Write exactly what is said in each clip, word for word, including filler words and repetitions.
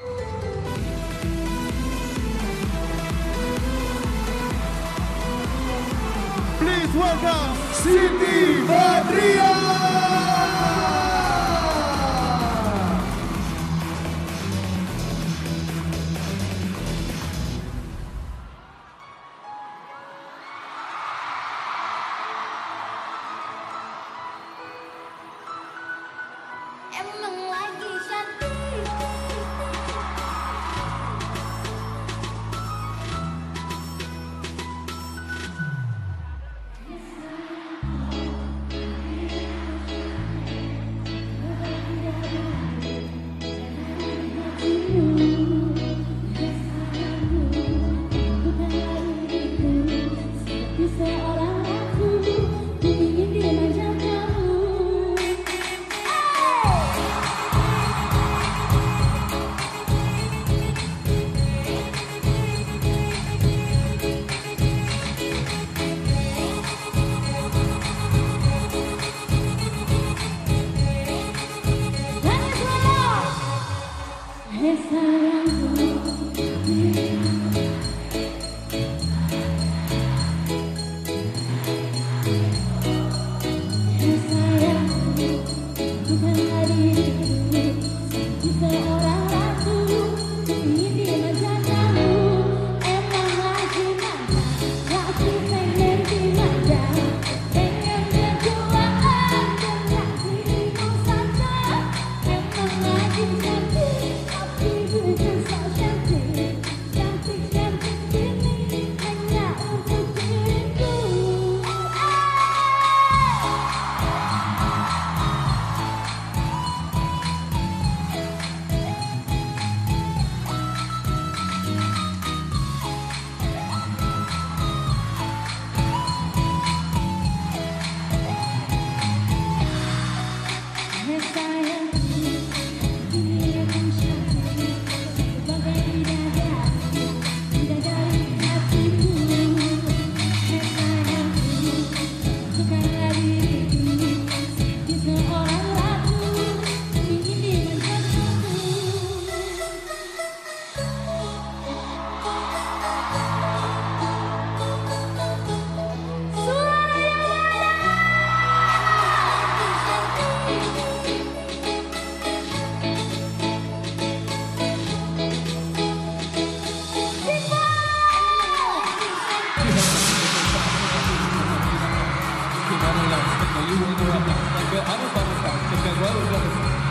Please welcome Siti Badriah!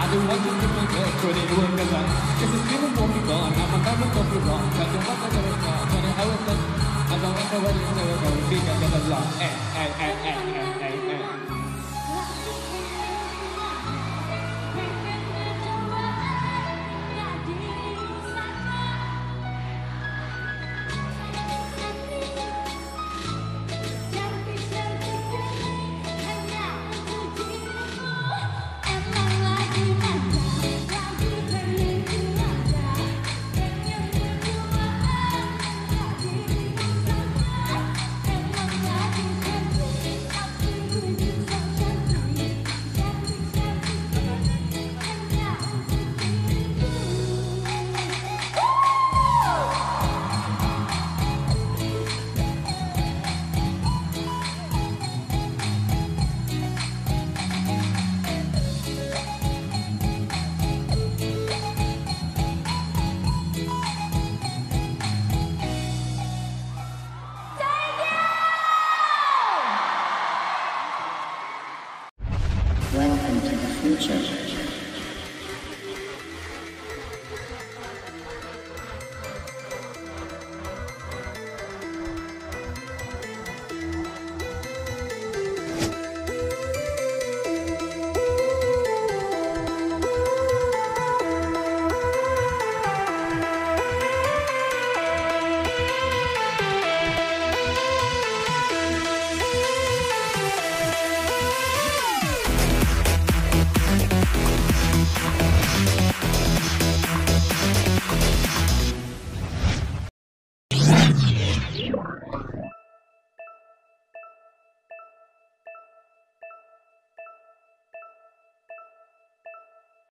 I don't want to